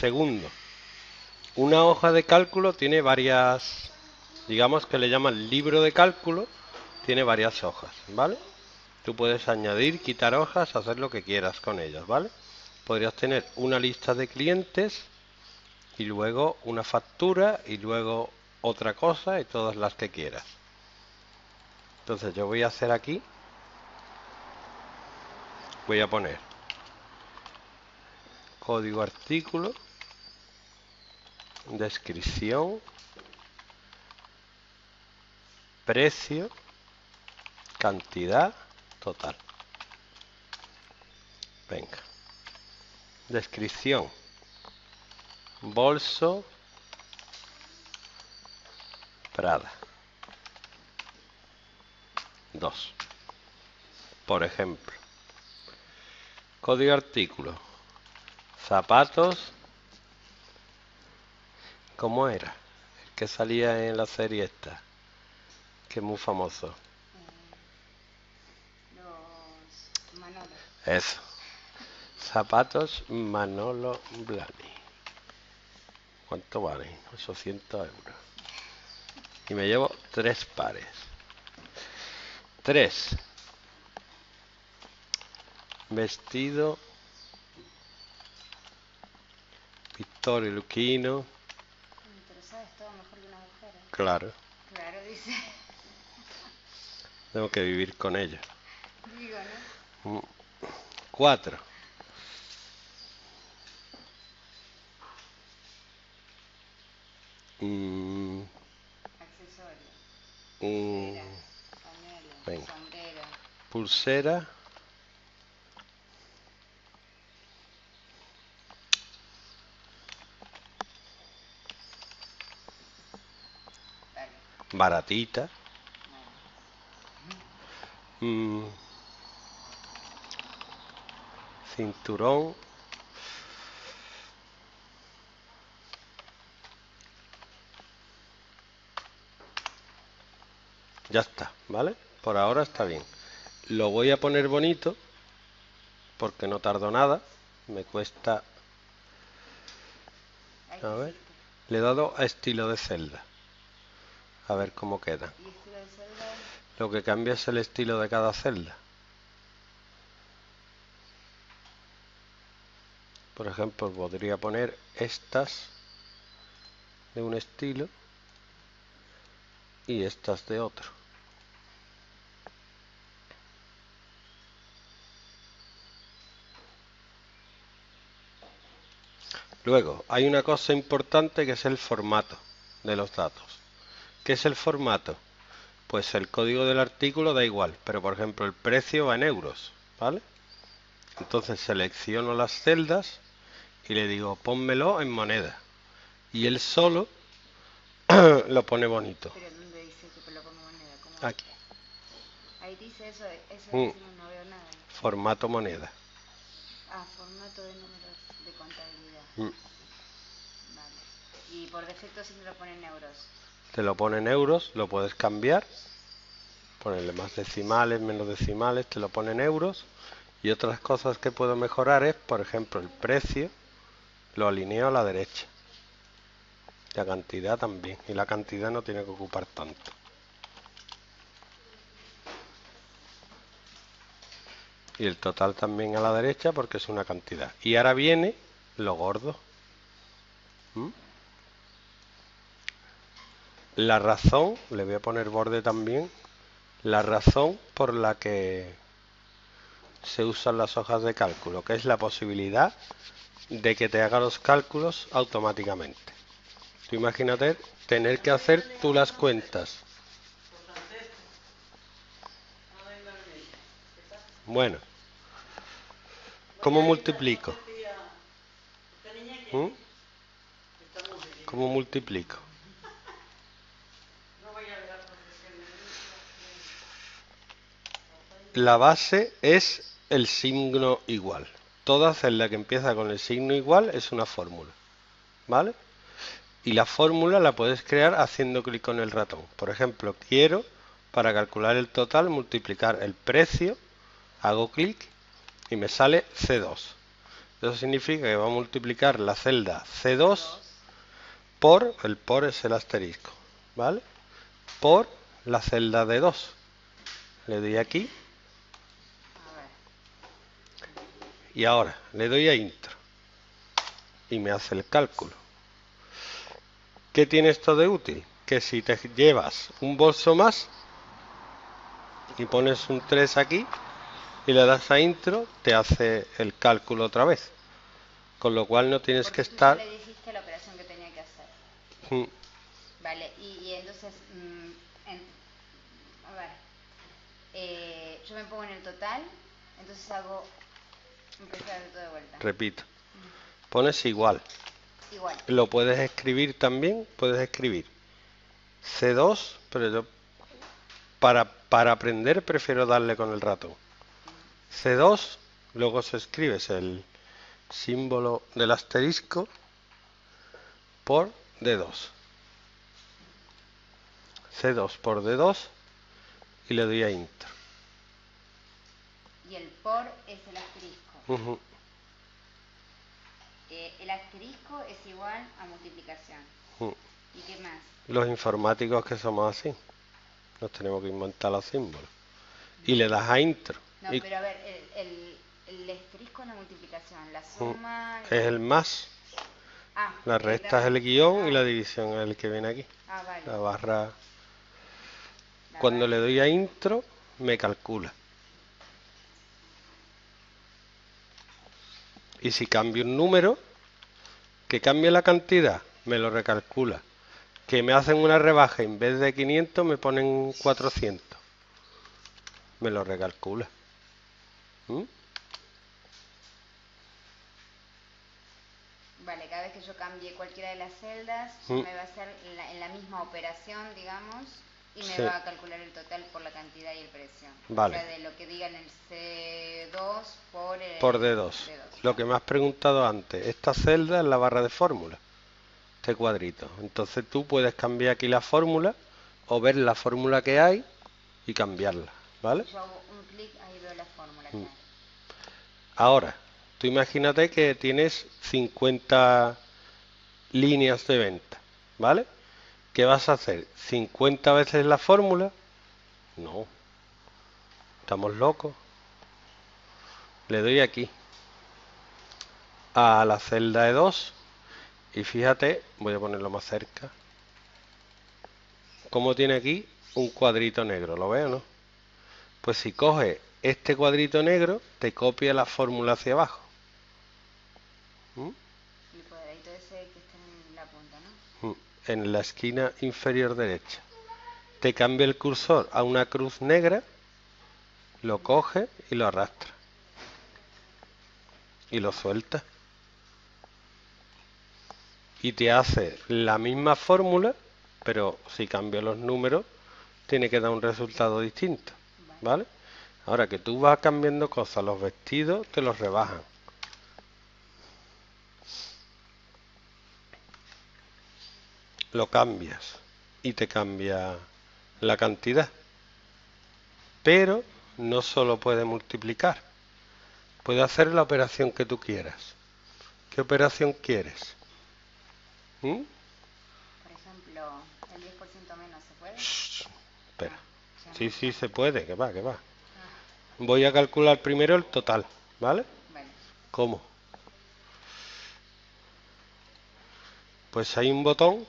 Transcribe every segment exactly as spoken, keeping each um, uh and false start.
Segundo, una hoja de cálculo tiene varias, digamos que le llaman libro de cálculo, tiene varias hojas, ¿vale? Tú puedes añadir, quitar hojas, hacer lo que quieras con ellas, ¿vale? Podrías tener una lista de clientes y luego una factura y luego otra cosa y todas las que quieras. Entonces yo voy a hacer aquí, voy a poner código artículo, descripción, precio, cantidad, total. Venga. Descripción. Bolso Prada. dos. Por ejemplo. Código artículo. Zapatos. ¿Cómo era? El que salía en la serie esta. Que es muy famoso. Eso. Zapatos Manolo Blahnik. ¿Cuánto valen? ochocientos euros. Y me llevo tres pares. Tres. Vestido Victorio y Luquino. Pero sabes todo mejor que una mujer, ¿eh? Claro. Claro, dice. Tengo que vivir con ella. Digo, ¿no? cuatro. Mm. Accesorios. Mm. Venga. Sombrero. Pulsera. Vale. Baratita. Vale. Mm. Cinturón. Ya está, ¿vale? Por ahora está bien. Lo voy a poner bonito porque no tardo nada. Me cuesta... A ver. Le he dado a estilo de celda. A ver cómo queda. Lo que cambia es el estilo de cada celda. Por ejemplo, podría poner estas de un estilo y estas de otro. Luego, hay una cosa importante que es el formato de los datos. ¿Qué es el formato? Pues el código del artículo da igual, pero por ejemplo el precio va en euros, ¿vale? Entonces selecciono las celdas y le digo, pónmelo en moneda. Y él solo lo pone bonito. ¿Pero dónde dice que lo pongo moneda? ¿Cómo? Aquí. Ahí dice eso, eso mm. No veo nada. Formato moneda. Ah, formato de números de contabilidad. Mm. Vale. Y por defecto siempre lo pone en euros. Te lo pone en euros, lo puedes cambiar. Ponerle más decimales, menos decimales, te lo pone en euros. Y otras cosas que puedo mejorar es, por ejemplo, el precio. Lo alineo a la derecha. La cantidad también, y la cantidad no tiene que ocupar tanto. Y el total también a la derecha porque es una cantidad. Y ahora viene lo gordo. ¿Mm? La razón, le voy a poner borde también, la razón por la que se usan las hojas de cálculo, que es la posibilidad de que te haga los cálculos automáticamente. Tú imagínate tener que hacer tú las cuentas. Bueno, ¿cómo multiplico? ¿Mm? ¿Cómo multiplico? La base es el signo igual. Toda celda que empieza con el signo igual es una fórmula, ¿vale? Y la fórmula la puedes crear haciendo clic con el ratón. Por ejemplo, quiero, para calcular el total, multiplicar el precio. Hago clic y me sale C dos. Eso significa que va a multiplicar la celda C dos por, el por es el asterisco, ¿vale? Por la celda D dos. Le doy aquí. Y ahora le doy a intro. Y me hace el cálculo. ¿Qué tiene esto de útil? Que si te llevas un bolso más y pones un tres aquí y le das a intro, te hace el cálculo otra vez. Con lo cual no tienes que estar... No le dijiste la operación que tenía que hacer. Mm. Vale, y, y entonces... Mm, en, a ver, eh, yo me pongo en el total, entonces hago... Empiezo a hacer todo de vuelta. Repito. Mm. Pones igual. Igual. Lo puedes escribir también, puedes escribir C dos, pero yo para, para aprender prefiero darle con el ratón. C dos, luego se escribe, es el símbolo del asterisco, por D dos. C dos por D dos y le doy a intro. Y el por es el asterisco. Uh-huh. eh, el asterisco es igual a multiplicación. Uh-huh. ¿Y qué más? Los informáticos que somos así, nos tenemos que inventar los símbolos. Uh-huh. Y le das a intro. No, y... pero a ver, el, el, el asterisco es la multiplicación, la suma... Es el más, ah, la resta es el guión, ah, y la división es el que viene aquí. Ah, vale. La barra... La Cuando barra. le doy a intro, me calcula. Y si cambio un número, que cambie la cantidad, me lo recalcula. Que me hacen una rebaja, en vez de quinientos me ponen cuatrocientos. Me lo recalcula. ¿Mm? Vale, cada vez que yo cambie cualquiera de las celdas, ¿Mm? me va a hacer la, en la misma operación, digamos, y me sí. va a calcular el total por la cantidad y el precio. Vale. O sea, de lo que digan el C dos por el por D dos. D dos. Lo que me has preguntado antes, esta celda es la barra de fórmula, este cuadrito. Entonces tú puedes cambiar aquí la fórmula o ver la fórmula que hay y cambiarla, ¿vale? Yo hago un clic, ahí veo la fórmula. Mm. Ahora, tú imagínate que tienes cincuenta líneas de venta, ¿vale? ¿Qué vas a hacer? ¿cincuenta veces la fórmula? No. Estamos locos. Le doy aquí a la celda de dos y fíjate, voy a ponerlo más cerca. Como tiene aquí un cuadrito negro, ¿lo veo, no? Pues si coge este cuadrito negro, te copia la fórmula hacia abajo. ¿Mm? El cuadradito ese que está en la punta, ¿no? En la esquina inferior derecha. Te cambia el cursor a una cruz negra, lo coge y lo arrastra. Y lo suelta. Y te hace la misma fórmula, pero si cambia los números, tiene que dar un resultado distinto. ¿Vale? Ahora que tú vas cambiando cosas, los vestidos te los rebajan. Lo cambias y te cambia la cantidad. Pero no solo puede multiplicar, puede hacer la operación que tú quieras. ¿Qué operación quieres? ¿Mm? Por ejemplo, el diez por ciento menos, ¿se puede? Shh, espera. Sí, sí, se puede, que va, que va. Voy a calcular primero el total, ¿vale? Vale. ¿Cómo? Pues hay un botón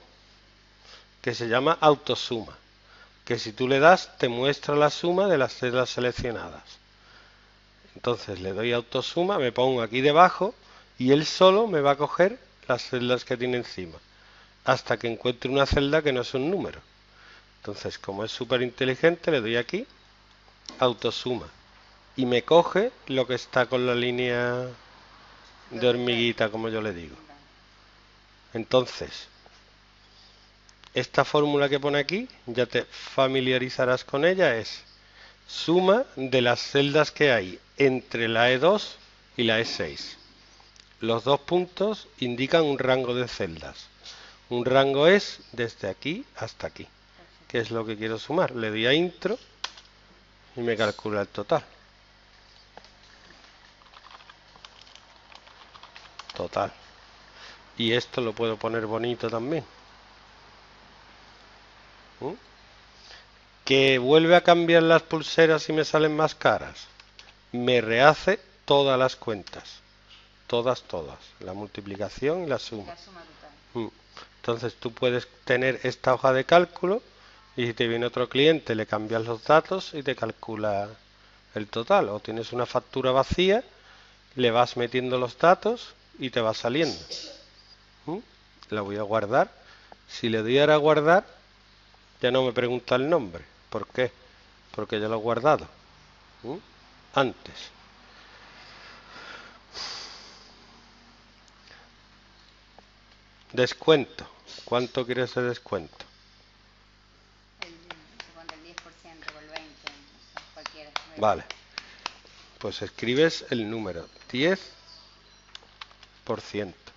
que se llama autosuma, que si tú le das te muestra la suma de las celdas seleccionadas. Entonces le doy autosuma, me pongo aquí debajo y él solo me va a coger las celdas que tiene encima, hasta que encuentre una celda que no es un número. Entonces, como es súper inteligente, le doy aquí, autosuma, y me coge lo que está con la línea de hormiguita, como yo le digo. Entonces, esta fórmula que pone aquí, ya te familiarizarás con ella, es suma de las celdas que hay entre la E dos y la E seis. Los dos puntos indican un rango de celdas. Un rango es desde aquí hasta aquí. ¿Qué es lo que quiero sumar? Le doy a intro y me calcula el total. total. Y esto lo puedo poner bonito también. ¿Mm? Que vuelve a cambiar las pulseras y me salen más caras. Me rehace todas las cuentas. Todas, todas. La multiplicación y la suma. La suma total. ¿Mm? Entonces tú puedes tener esta hoja de cálculo y si te viene otro cliente le cambias los datos y te calcula el total. O tienes una factura vacía, le vas metiendo los datos y te va saliendo. ¿Mm? La voy a guardar. Si le doy ahora a guardar, ya no me pregunta el nombre. ¿Por qué? Porque ya lo he guardado. ¿Mm? Antes. Descuento. ¿Cuánto quiere ese descuento? Vale, pues escribes el número diez por ciento.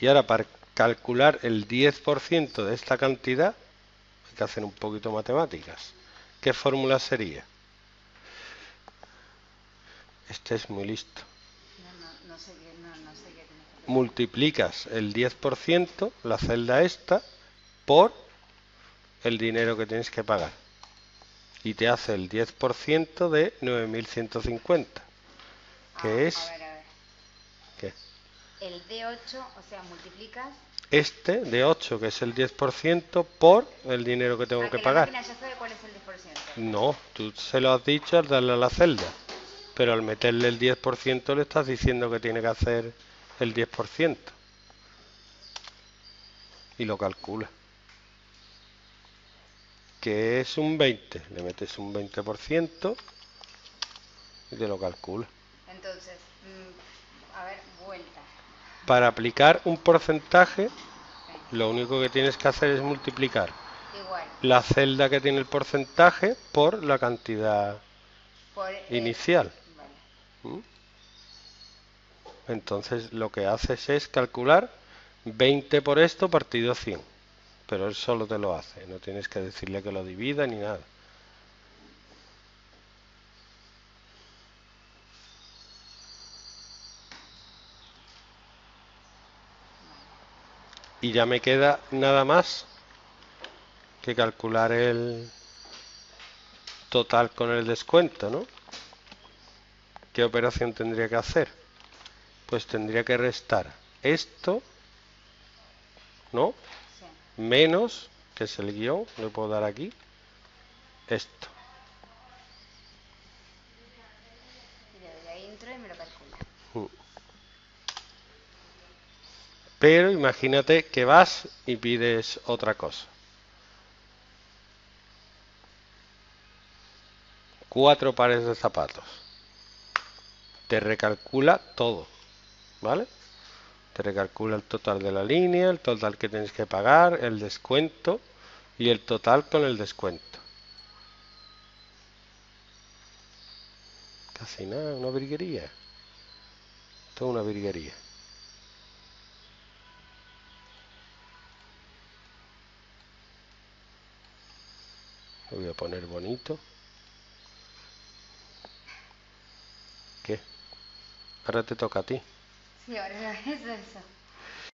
Y ahora para calcular el diez por ciento de esta cantidad, hay que hacer un poquito de matemáticas. ¿Qué fórmula sería? Este es muy listo. No, no, no sé, no, no sé qué tienes que hacer. Multiplicas el diez por ciento, la celda esta, por el dinero que tienes que pagar. Y te hace el diez por ciento de nueve mil ciento cincuenta, que ah, es... A ver, a ver. ¿Qué? El D ocho, o sea, multiplicas... Este D ocho, que es el diez por ciento, por el dinero que tengo ah, que, que pagar. La máquina ya sabe cuál es el diez por ciento. No, tú se lo has dicho al darle a la celda, pero al meterle el diez por ciento le estás diciendo que tiene que hacer el diez por ciento. Y lo calcula. Que es un veinte, le metes un veinte por ciento y te lo calcula. Entonces, a ver, vuelta. Para aplicar un porcentaje, okay, lo único que tienes que hacer es multiplicar igual la celda que tiene el porcentaje por la cantidad por el... inicial. Vale. ¿Mm? Entonces lo que haces es calcular veinte por esto partido cien. Pero él solo te lo hace, no tienes que decirle que lo divida ni nada. Y ya me queda nada más que calcular el total con el descuento, ¿no? ¿Qué operación tendría que hacer? Pues tendría que restar esto, ¿no? Menos, que es el guión, le puedo dar aquí, esto. Y le doy a intro y me lo calcula. Uh. Pero imagínate que vas y pides otra cosa. Cuatro pares de zapatos. Te recalcula todo, ¿vale? Te recalcula el total de la línea, el total que tienes que pagar, el descuento y el total con el descuento. Casi nada, una virguería. Toda una virguería. Lo voy a poner bonito. ¿Qué? Ahora te toca a ti. Sí, ahora es eso.